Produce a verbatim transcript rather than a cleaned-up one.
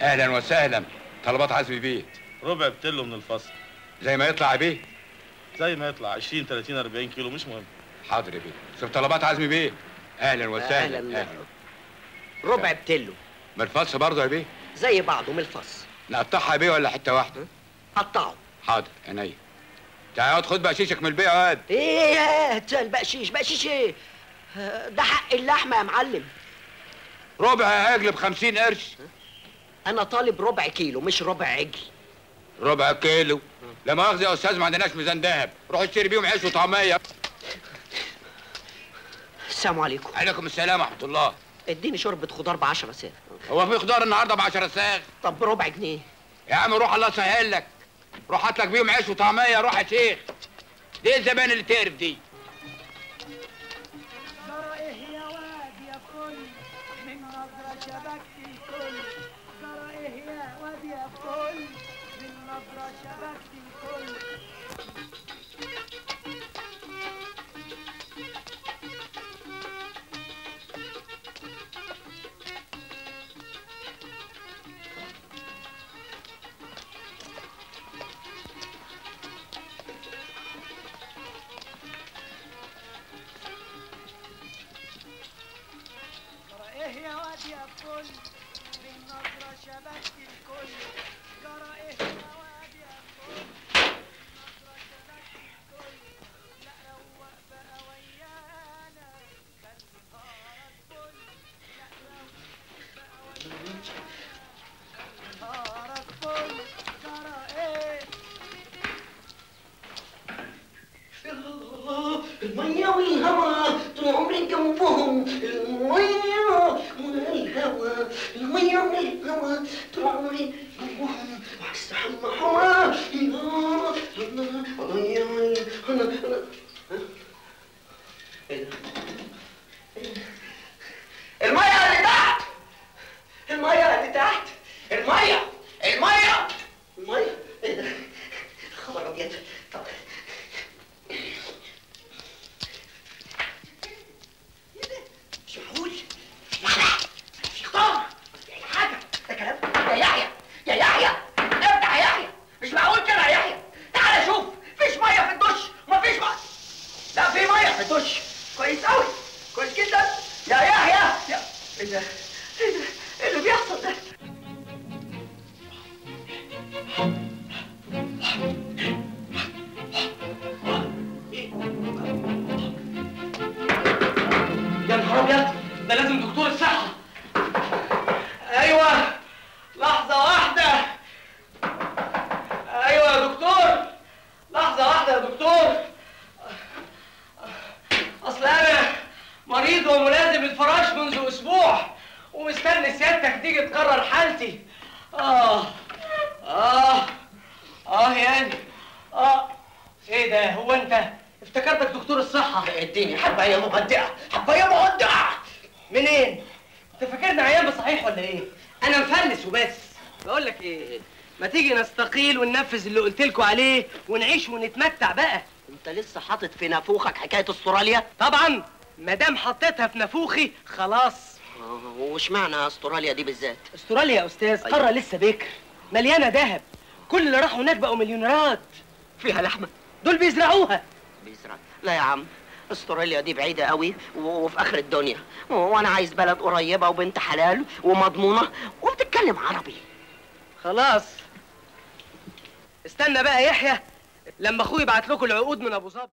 اهلا وسهلا. طلبات عزمي بيت ربع بتلو من الفصل. زي ما يطلع يا بيه؟ زي ما يطلع عشرين تلاتين أربعين كيلو مش مهم. حاضر يا بيه. شوف طلبات عزمي بيه. اهلا وسهلا. اهلا. ربع بتلو من الفصل برضه يا بيه؟ زي بعضه من الفصل. نقطعها يا بيه ولا حته واحده؟ قطعه. حاضر عينيا. تعالى اقعد خد بقشيشك من البيع يا واد. ايه هتسال بقشيش؟ بقشيش ايه؟ ده حق اللحمه يا معلم. ربع عجل بخمسين قرش. انا طالب ربع كيلو مش ربع عجل. ربع كيلو؟ لا مؤاخذه يا استاذ ما عندناش ميزان دهب، روح اشتري بيهم عيش وطعميه. السلام عليكم. عليكم السلام ورحمه الله. اديني شوربه خضار ب عشرة ساغ. هو في خضار النهارده ب عشرة ساغ؟ طب بربع جنيه. يا عم روح الله يسهل لك. روح هات لك بيهم عيش وطعميه روح يا شيخ. دي الزبائن اللي تقرف دي. ننفذ اللي قلتلكوا عليه ونعيش ونتمتع بقى. انت لسه حاطط في نافوخك حكايه استراليا؟ طبعا ما دام حطيتها في نافوخي خلاص. وش معنى استراليا دي بالذات؟ استراليا يا استاذ أيوة. قاره لسه بكر، مليانه ذهب، كل اللي راحوا هناك بقوا مليونيرات. فيها لحمه؟ دول بيزرعوها. بيزرعوها؟ لا يا عم، استراليا دي بعيده قوي وفي اخر الدنيا، وانا عايز بلد قريبه وبنت حلال ومضمونه وبتتكلم عربي. خلاص استنى بقى يحيى لما اخوي يبعت لكم العقود من ابو ظبي.